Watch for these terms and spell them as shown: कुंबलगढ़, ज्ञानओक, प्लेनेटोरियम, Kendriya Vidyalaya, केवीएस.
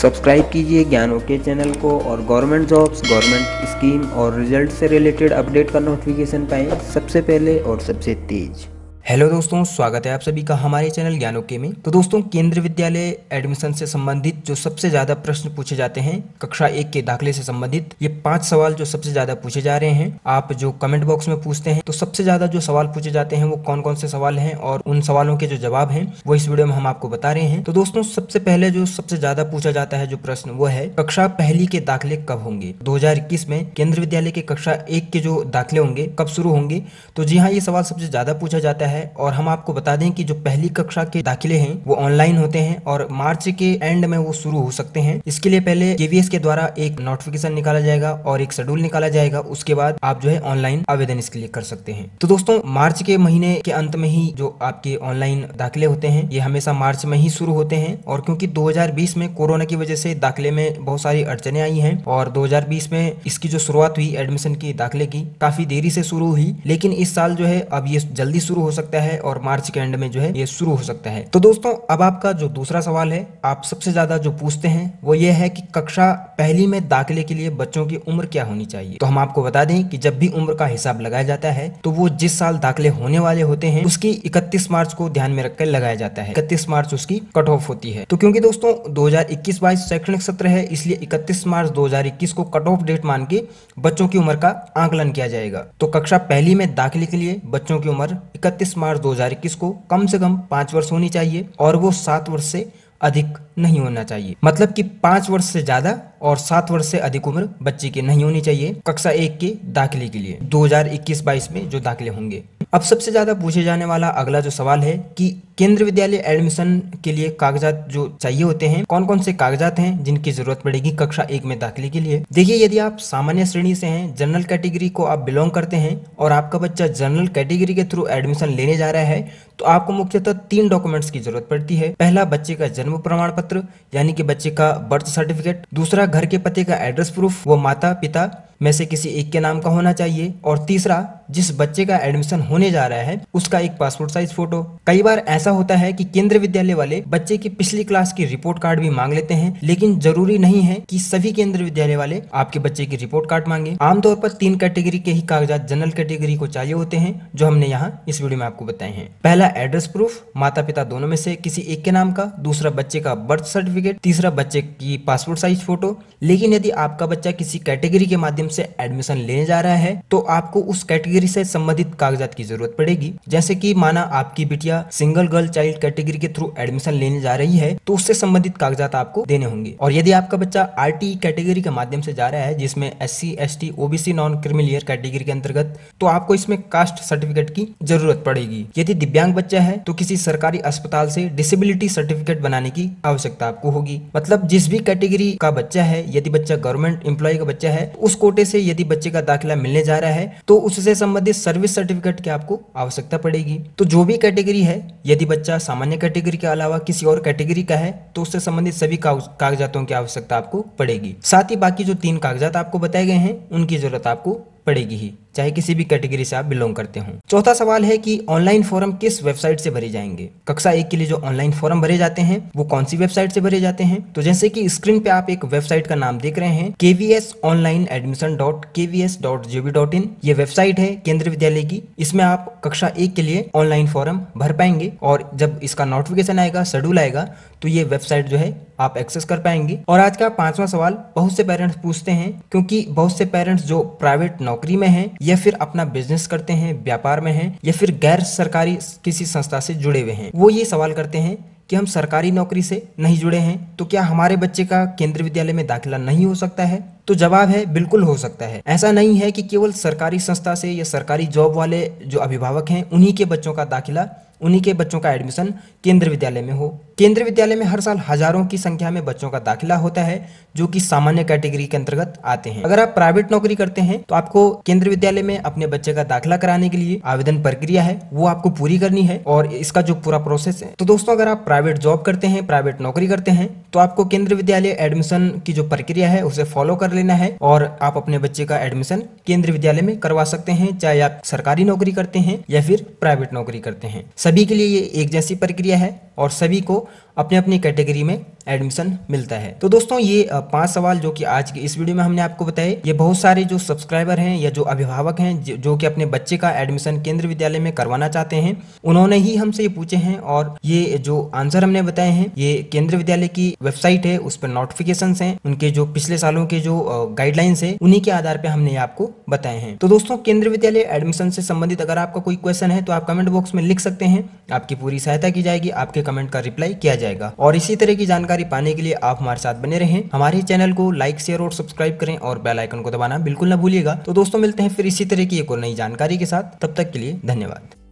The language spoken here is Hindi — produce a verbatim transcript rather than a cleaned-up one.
सब्सक्राइब कीजिए ज्ञानओक के चैनल को और गवर्नमेंट जॉब्स, गवर्नमेंट स्कीम और रिजल्ट से रिलेटेड अपडेट का नोटिफिकेशन पाएं सबसे पहले और सबसे तेज। हेलो दोस्तों, स्वागत है आप सभी का हमारे चैनल ज्ञानओक में। तो दोस्तों, केंद्रीय विद्यालय एडमिशन से संबंधित जो सबसे ज़्यादा प्रश्न पूछे जाते हैं कक्षा एक के दाखिले से संबंधित, ये पांच सवाल जो सबसे ज़्यादा पूछे जा रहे हैं, आप जो कमेंट बॉक्स में पूछते हैं तो सबसे ज़्यादा जो सवाल पूछे जाते हैं वो कौन कौन से सवाल हैं और उन सवालों के जो जवाब हैं वो इस वीडियो में हम आपको बता रहे हैं। तो दोस्तों, सबसे पहले जो सबसे ज़्यादा पूछा जाता है जो प्रश्न वो है कक्षा पहली के दाखिले कब होंगे। दो हजार इक्कीस में केंद्रीय विद्यालय के कक्षा एक के जो दाखिले होंगे कब शुरू होंगे। तो जी हाँ, ये सवाल सबसे ज़्यादा पूछा जाता है है और हम आपको बता दें कि जो पहली कक्षा के दाखिले हैं वो ऑनलाइन होते हैं और मार्च के एंड में वो शुरू हो सकते हैं। इसके लिए पहले केवीएस के द्वारा एक नोटिफिकेशन निकाला जाएगा और एक शेड्यूल निकाला जाएगा, उसके बाद आप जो है ऑनलाइन आवेदन इसके लिए कर सकते हैं। तो दोस्तों, मार्च के महीने के अंत में ही जो आपके ऑनलाइन दाखिले होते हैं ये हमेशा मार्च में ही शुरू होते हैं और क्योंकि दो हजार बीस में कोरोना की वजह से दाखिले में बहुत सारी अड़चने आई है और दो हजार बीस में इसकी जो शुरुआत हुई एडमिशन की दाखिले की काफी देरी से शुरू हुई, लेकिन इस साल जो है अब ये जल्दी शुरू हो सकता है और मार्च के एंड में जो है ये शुरू हो सकता है। तो दोस्तों, अब आपका जो दूसरा सवाल है आप सबसे ज्यादा जो पूछते हैं वो ये है कि कक्षा पहली में दाखिले के लिए बच्चों की उम्र क्या होनी चाहिए। तो हम आपको बता दें कि जब भी उम्र का हिसाब लगाया जाता है तो वो जिस साल दाखिले होने वाले होते हैं उसकी इकतीस मार्च को ध्यान में रखकर लगाया जाता है। इकतीस मार्च उसकी कट ऑफ होती है। तो क्योंकि दोस्तों दो हजार इक्कीस बाईस शैक्षणिक सत्र है इसलिए इकतीस मार्च दो हजार इक्कीस को कट ऑफ डेट मान के बच्चों की उम्र का आकलन किया जाएगा। तो कक्षा पहली में दाखिले के लिए बच्चों की उम्र इकतीस मार्च दो हजार इक्कीस को कम से कम पाँच वर्ष होनी चाहिए और वो सात वर्ष से अधिक नहीं होना चाहिए। मतलब कि पाँच वर्ष से ज़्यादा और सात वर्ष से अधिक उम्र बच्चे की नहीं होनी चाहिए कक्षा एक के दाखिले के लिए दो हजार इक्कीस बाईस में जो दाखिले होंगे। अब सबसे ज़्यादा पूछे जाने वाला अगला जो सवाल है कि केंद्रीय विद्यालय एडमिशन के लिए कागजात जो चाहिए होते हैं, कौन कौन से कागजात हैं जिनकी जरूरत पड़ेगी कक्षा एक में दाखिले के लिए। देखिए, यदि आप सामान्य श्रेणी से हैं, जनरल कैटेगरी को आप बिलोंग करते हैं और आपका बच्चा जनरल कैटेगरी के थ्रू एडमिशन लेने जा रहा है तो आपको मुख्यतः तीन डॉक्यूमेंट्स की जरूरत पड़ती है। पहला बच्चे का जन्म प्रमाण पत्र यानी कि बच्चे का बर्थ सर्टिफिकेट, दूसरा घर के पते का एड्रेस प्रूफ, वो माता पिता में से किसी एक के नाम का होना चाहिए, और तीसरा जिस बच्चे का एडमिशन होने जा रहा है उसका एक पासपोर्ट साइज फोटो। कई बार ऐसा होता है कि केंद्रीय विद्यालय वाले बच्चे की पिछली क्लास की रिपोर्ट कार्ड भी मांग लेते हैं, लेकिन जरूरी नहीं है कि सभी केंद्रीय विद्यालय वाले आपके बच्चे की रिपोर्ट कार्ड मांगे। आमतौर पर तीन कैटेगरी के ही कागजात जनरल कैटेगरी को चाहिए होते हैं जो हमने यहाँ इस वीडियो में आपको बताए हैं। पहला एड्रेस प्रूफ, माता पिता दोनों में से किसी एक के नाम का, दूसरा बच्चे का बर्थ सर्टिफिकेट, तीसरा बच्चे की पासपोर्ट साइज फोटो। लेकिन यदि आपका बच्चा किसी कैटेगरी के माध्यम से एडमिशन लेने जा रहा है तो आपको उस कैटेगरी से संबंधित कागजात की जरूरत पड़ेगी। जैसे कि माना आपकी बिटिया सिंगल गर्ल चाइल्ड कैटेगरी के थ्रू एडमिशन लेने जा रही है तो उससे संबंधित कागजात आपको देने होंगे। और यदि आपका बच्चा आरटी कैटेगरी के माध्यम से जा रहा है जिसमें SC ST OBC non creamy layer category के अंतर्गत, तो आपको इसमें कास्ट सर्टिफिकेट की जरूरत पड़ेगी। यदि दिव्यांग बच्चा है तो किसी सरकारी अस्पताल से डिसेबिलिटी सर्टिफिकेट बनाने की आवश्यकता आपको होगी। मतलब जिस भी कैटेगरी का बच्चा है, यदि बच्चा गवर्नमेंट एम्प्लॉय का बच्चा है, उस कोटे से यदि बच्चे का दाखिला मिलने जा रहा है तो उससे संबंधित सर्विस सर्टिफिकेट की आपको आवश्यकता पड़ेगी। तो जो भी कैटेगरी है, यदि बच्चा सामान्य कैटेगरी के अलावा किसी और कैटेगरी का है तो उससे संबंधित सभी कागजातों की आवश्यकता आपको पड़ेगी। साथ ही बाकी जो तीन कागजात आपको बताए गए हैं उनकी जरूरत आपको पड़ेगी ही, चाहे किसी भी कैटेगरी से आप बिलोंग करते हो। चौथा सवाल है कि ऑनलाइन फॉर्म किस वेबसाइट से भरे जाएंगे। कक्षा एक के लिए जो ऑनलाइन फॉर्म भरे जाते हैं वो कौन सी वेबसाइट से भरे जाते हैं। तो जैसे कि स्क्रीन पे आप एक वेबसाइट का नाम देख रहे हैं, केवीएस online admission dot केवीएस dot GB dot in, ये वेबसाइट है केंद्रीय विद्यालय की। इसमें आप कक्षा एक के लिए ऑनलाइन फॉर्म भर पाएंगे और जब इसका नोटिफिकेशन आएगा, शेड्यूल आएगा, तो ये वेबसाइट जो है आप एक्सेस कर पाएंगे। और आज का पांचवा सवाल बहुत से पेरेंट्स पूछते हैं क्योंकि बहुत से पेरेंट्स जो प्राइवेट नौकरी में हैं या फिर अपना बिजनेस करते हैं, व्यापार में हैं, या फिर गैर सरकारी किसी संस्था से जुड़े हुए हैं, वो ये सवाल करते हैं कि हम सरकारी नौकरी से नहीं जुड़े हैं तो क्या हमारे बच्चे का केंद्रीय विद्यालय में दाखिला नहीं हो सकता है। तो जवाब है बिल्कुल हो सकता है। ऐसा नहीं है कि केवल सरकारी संस्था से या सरकारी जॉब वाले जो अभिभावक हैं उन्हीं के बच्चों का दाखिला, उन्हीं के बच्चों का एडमिशन केंद्रीय विद्यालय में हो। केंद्रीय विद्यालय में हर साल हजारों की संख्या में बच्चों का दाखिला होता है जो कि सामान्य कैटेगरी के अंतर्गत आते हैं। अगर आप प्राइवेट नौकरी करते हैं तो आपको केंद्रीय विद्यालय में अपने बच्चे का दाखिला कराने के लिए आवेदन प्रक्रिया है वो आपको पूरी करनी है और इसका जो पूरा प्रोसेस है। तो दोस्तों, अगर आप प्राइवेट जॉब करते हैं, प्राइवेट नौकरी करते हैं, तो आपको केंद्रीय विद्यालय एडमिशन की जो प्रक्रिया है उसे फॉलो कर लेना है और आप अपने बच्चे का एडमिशन केंद्रीय विद्यालय में करवा सकते हैं, चाहे आप सरकारी नौकरी करते हैं या फिर प्राइवेट नौकरी करते हैं। सभी के लिए ये एक जैसी प्रक्रिया है और सभी को अपने अपनी कैटेगरी में एडमिशन मिलता है। तो दोस्तों ये पांच सवाल जो कि आज की इस वीडियो में हमने आपको बताए, ये बहुत सारे जो सब्सक्राइबर हैं या जो अभिभावक हैं जो कि अपने बच्चे का एडमिशन केंद्रीय विद्यालय में करवाना चाहते हैं, उन्होंने ही हमसे ये पूछे हैं। और ये जो आंसर हमने बताए हैं, ये केंद्रीय विद्यालय की वेबसाइट है, उस पर नोटिफिकेशंस हैं, उनके जो पिछले सालों के जो गाइडलाइंस है उन्हीं के आधार पर हमने आपको बताए हैं। तो दोस्तों केंद्रीय विद्यालय एडमिशन से संबंधित अगर आपका कोई क्वेश्चन है तो आप कमेंट बॉक्स में लिख सकते हैं, आपकी पूरी सहायता की जाएगी, आपके कमेंट का रिप्लाई किया जाएगा। और इसी तरह की जानकारी पाने के लिए आप हमारे साथ बने रहें, हमारे चैनल को लाइक, शेयर और सब्सक्राइब करें और बेल आइकन को दबाना बिल्कुल ना भूलिएगा। तो दोस्तों मिलते हैं फिर इसी तरह की एक और नई जानकारी के साथ, तब तक के लिए धन्यवाद।